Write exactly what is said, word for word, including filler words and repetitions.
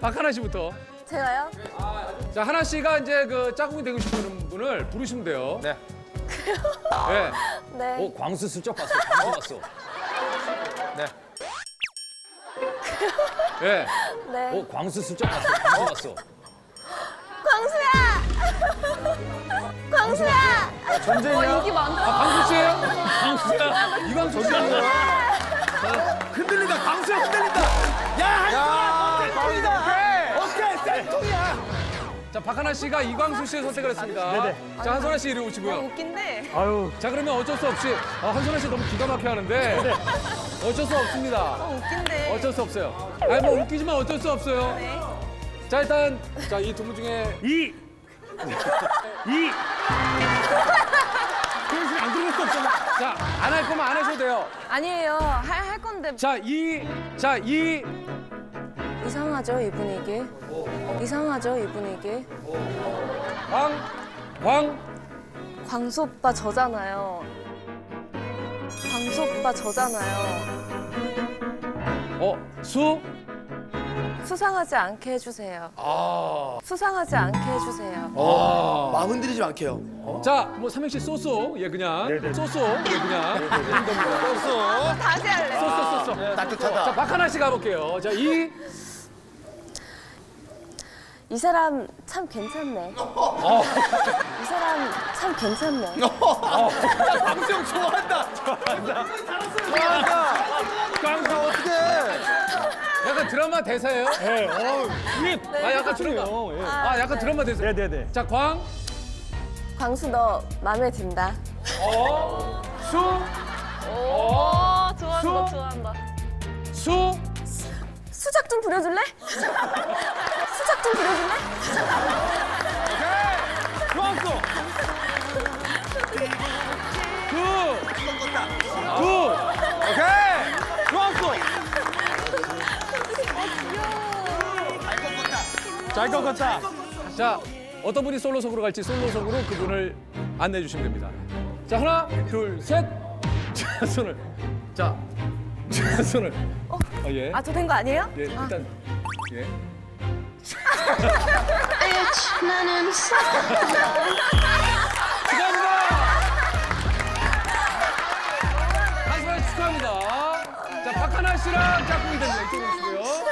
박하나 씨부터. 제가요? 자, 하나 씨가 이제 그 짝꿍이 되고 싶은 분을 부르시면 돼요. 네. 그래요? 네. 네. 오, 광수 슬쩍 봤어. 광수 봤어. 네. 네. 네. 오, 광수 슬쩍 봤어. 광수 봤어. 광수야. 광수야. 전쟁이야. 어, 인기 많다. 아, 광수 씨예요? 광수야. 이광수 전쟁이야. 흔들린다. 광수야 흔들린다. 야, 한수야. 야, 오케이. 오케이, 쌤통이야. 자, 박하나 씨가 이광수 씨의 선택을 했습니다. 네네. 자, 한선아 씨 이리 오시고요. 아, 웃긴데. 아유. 자, 그러면 어쩔 수 없이 아, 한선아 씨 너무 기가 막혀 하는데 네. 어쩔 수 없습니다. 아, 웃긴데. 어쩔 수 없어요. 아니, 뭐 웃기지만 어쩔 수 없어요. 네. 자, 일단 자, 이 두 분 중에 이! 이! 그런 식으로 안 들어갈 수 없잖아. 자, 안 할 거면 안 하셔도 돼요. 아니에요. 할, 할 건데. 자, 이! 자, 이! 이상하죠, 이 분위기. 이상하죠, 이 분위기. 광, 광. 광수 오빠 저잖아요. 광수 오빠 저잖아요. 어, 수? 수상하지 않게 해주세요. 아. 수상하지 않게 해주세요. 아. 마음 흔들리지 않게요. 어? 자, 뭐 삼행시 쏘쏘, 예 그냥. 네네. 쏘쏘, 예 그냥. 쏘쏘. 아, 다시 할래. 쏘쏘, 쏘쏘. 아, 따뜻하다. 자, 박하나 씨 가볼게요. 자, 이. 이 사람 참 괜찮네. 어. 이 사람 참 괜찮네. 어. 광수 좋아한다. 좋아한다. 좋아한다. 광수 어떡해. 약간 드라마 대사예요? 네. 어, 네. 아, 약간 드라마. 네. 아, 약간 네. 드라마 대사. 네네네. 네, 네. 자, 광. 광수 너 마음에 든다. 어. 수. 어. 오, 좋아한다, 수? 좋아한다. 수. 수작 좀 부려줄래? 수작 좀 부려줄래? 오케이. 광수. 구. 구. 오케이. 광수. 잘 꺾었다. 자, 어떤 분이 솔로석으로 갈지 솔로석으로 그분을 안내해 주시면 됩니다. 자, 하나, 둘, 셋. 자, 손을. 자, 자 손을. 어? 아, 예. 아, 저 된 거 아니에요? 예, 일단. 아. 예. 나는 축하합니다. 한선아 축하합니다. 자, 박하나 씨랑 짝꿍이 됩니다. 이쪽으로 오시고요.